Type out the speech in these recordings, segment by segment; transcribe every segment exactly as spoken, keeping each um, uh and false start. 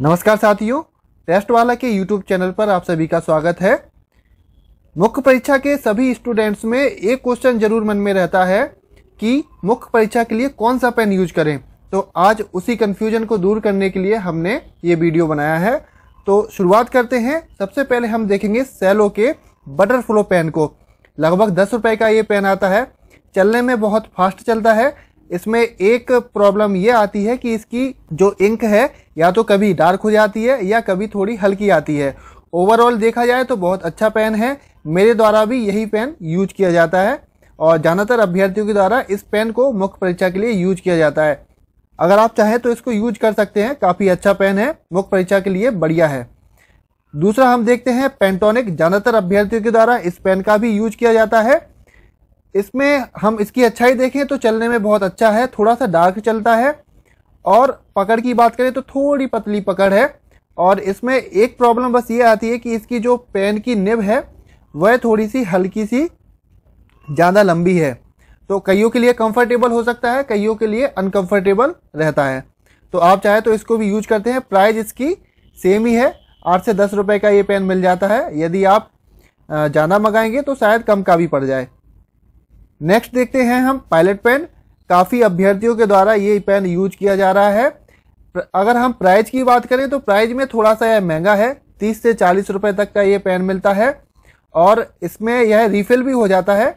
नमस्कार साथियों, टेस्ट वाला के यूट्यूब चैनल पर आप सभी का स्वागत है। मुख्य परीक्षा के सभी स्टूडेंट्स में एक क्वेश्चन जरूर मन में रहता है कि मुख्य परीक्षा के लिए कौन सा पेन यूज करें। तो आज उसी कन्फ्यूजन को दूर करने के लिए हमने ये वीडियो बनाया है। तो शुरुआत करते हैं। सबसे पहले हम देखेंगे सेलो के बटरफ्लाई पेन को। लगभग दस रुपये का ये पेन आता है, चलने में बहुत फास्ट चलता है। इसमें एक प्रॉब्लम ये आती है कि इसकी जो इंक है या तो कभी डार्क हो जाती है या कभी थोड़ी हल्की आती है। ओवरऑल देखा जाए तो बहुत अच्छा पेन है। मेरे द्वारा भी यही पेन यूज किया जाता है और ज़्यादातर अभ्यर्थियों के द्वारा इस पेन को मुख्य परीक्षा के लिए यूज किया जाता है। अगर आप चाहें तो इसको यूज कर सकते हैं, काफ़ी अच्छा पेन है, मुख्य परीक्षा के लिए बढ़िया है। दूसरा हम देखते हैं पेंटोनिक। ज़्यादातर अभ्यर्थियों के द्वारा इस पेन का भी यूज किया जाता है। इसमें हम इसकी अच्छाई देखें तो चलने में बहुत अच्छा है, थोड़ा सा डार्क चलता है और पकड़ की बात करें तो थोड़ी पतली पकड़ है। और इसमें एक प्रॉब्लम बस ये आती है कि इसकी जो पेन की निब है वह थोड़ी सी हल्की सी ज़्यादा लंबी है। तो कईयों के लिए कंफर्टेबल हो सकता है, कईयों के लिए अनकंफर्टेबल रहता है। तो आप चाहे तो इसको भी यूज करते हैं। प्राइस इसकी सेम ही है, आठ से दस रुपये का ये पेन मिल जाता है। यदि आप ज़्यादा मंगाएंगे तो शायद कम का भी पड़ जाए। नेक्स्ट देखते हैं हम पायलट पेन। काफ़ी अभ्यर्थियों के द्वारा ये पेन यूज किया जा रहा है। अगर हम प्राइस की बात करें तो प्राइस में थोड़ा सा यह महंगा है, तीस से चालीस रुपए तक का ये पेन मिलता है और इसमें यह रिफिल भी हो जाता है।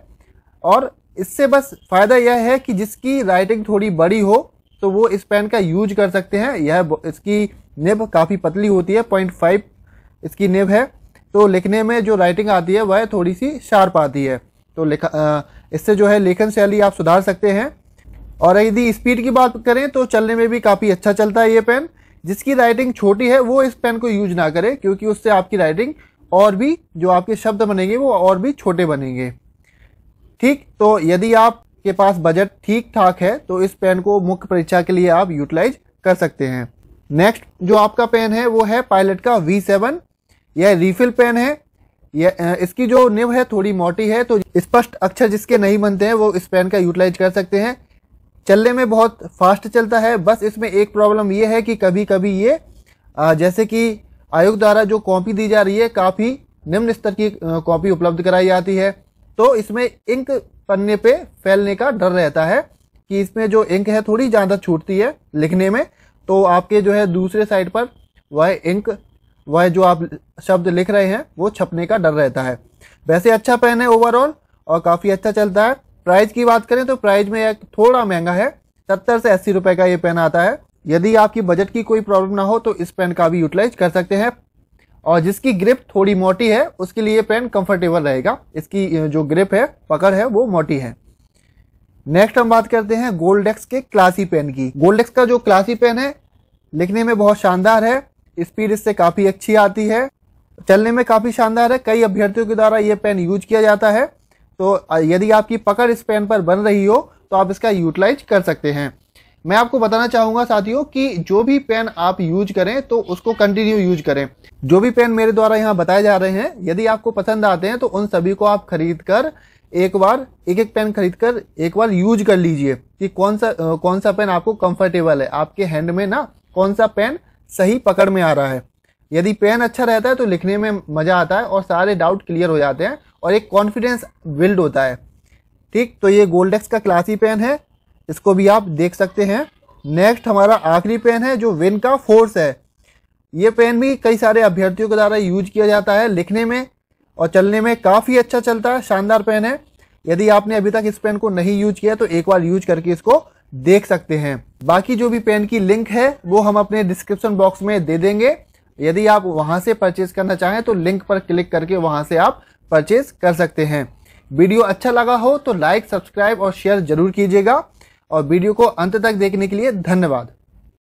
और इससे बस फ़ायदा यह है कि जिसकी राइटिंग थोड़ी बड़ी हो तो वो इस पेन का यूज कर सकते हैं। यह इसकी निब काफ़ी पतली होती है, पॉइंट फाइव इसकी निब है, तो लिखने में जो राइटिंग आती है वह थोड़ी सी शार्प आती है। तो लिखा इससे जो है लेखन शैली आप सुधार सकते हैं। और यदि स्पीड की बात करें तो चलने में भी काफ़ी अच्छा चलता है ये पेन। जिसकी राइटिंग छोटी है वो इस पेन को यूज ना करें, क्योंकि उससे आपकी राइटिंग और भी, जो आपके शब्द बनेंगे वो और भी छोटे बनेंगे। ठीक, तो यदि आपके पास बजट ठीक ठाक है तो इस पेन को मुख्य परीक्षा के लिए आप यूटिलाइज कर सकते हैं। नेक्स्ट जो आपका पेन है वो है पायलट का वी सेवन। यह रिफिल पेन है। यह इसकी जो निब है थोड़ी मोटी है, तो स्पष्ट अक्षर जिसके नहीं बनते हैं वो इस पेन का यूटिलाइज कर सकते हैं। चलने में बहुत फास्ट चलता है। बस इसमें एक प्रॉब्लम ये है कि कभी कभी ये जैसे कि आयोग द्वारा जो कॉपी दी जा रही है काफ़ी निम्न स्तर की कॉपी उपलब्ध कराई जाती है, तो इसमें इंक पन्ने पे फैलने का डर रहता है कि इसमें जो इंक है थोड़ी ज़्यादा छूटती है लिखने में, तो आपके जो है दूसरे साइड पर वह इंक वह जो आप शब्द लिख रहे हैं वो छपने का डर रहता है। वैसे अच्छा पेन है ओवरऑल और काफ़ी अच्छा चलता है। प्राइस की बात करें तो प्राइस में एक थोड़ा महंगा है, सत्तर से अस्सी रुपए का ये पेन आता है। यदि आपकी बजट की कोई प्रॉब्लम ना हो तो इस पेन का भी यूटिलाइज कर सकते हैं। और जिसकी ग्रिप थोड़ी मोटी है उसके लिए पेन कंफर्टेबल रहेगा। इसकी जो ग्रिप है, पकड़ है, वो मोटी है। नेक्स्ट हम बात करते हैं गोल्डेक्स के क्लासी पेन की। गोल्डेक्स का जो क्लासी पेन है लिखने में बहुत शानदार है, स्पीड इससे काफ़ी अच्छी आती है, चलने में काफ़ी शानदार है। कई अभ्यर्थियों के द्वारा ये पेन यूज किया जाता है। तो यदि आपकी पकड़ इस पेन पर बन रही हो तो आप इसका यूटिलाइज कर सकते हैं। मैं आपको बताना चाहूँगा साथियों कि जो भी पेन आप यूज करें तो उसको कंटिन्यू यूज करें। जो भी पेन मेरे द्वारा यहाँ बताए जा रहे हैं, यदि आपको पसंद आते हैं तो उन सभी को आप खरीद कर एक बार एक एक पेन खरीद कर एक बार यूज कर लीजिए कि कौन सा कौन सा पेन आपको कंफर्टेबल है, आपके हैंड में ना कौन सा पेन सही पकड़ में आ रहा है। यदि पेन अच्छा रहता है तो लिखने में मज़ा आता है और सारे डाउट क्लियर हो जाते हैं और एक कॉन्फिडेंस बिल्ड होता है। ठीक, तो ये गोल्डेक्स का क्लासी पेन है, इसको भी आप देख सकते हैं। नेक्स्ट हमारा आखिरी पेन है जो विन का फोर्स है। ये पेन भी कई सारे अभ्यर्थियों के द्वारा यूज किया जाता है। लिखने में और चलने में काफ़ी अच्छा चलता है, शानदार पेन है। यदि आपने अभी तक इस पेन को नहीं यूज किया तो एक बार यूज करके इसको देख सकते हैं। बाकी जो भी पेन की लिंक है वो हम अपने डिस्क्रिप्शन बॉक्स में दे देंगे। यदि आप वहां से परचेज करना चाहें तो लिंक पर क्लिक करके वहां से आप परचेज कर सकते हैं। वीडियो अच्छा लगा हो तो लाइक, सब्सक्राइब और शेयर जरूर कीजिएगा। और वीडियो को अंत तक देखने के लिए धन्यवाद।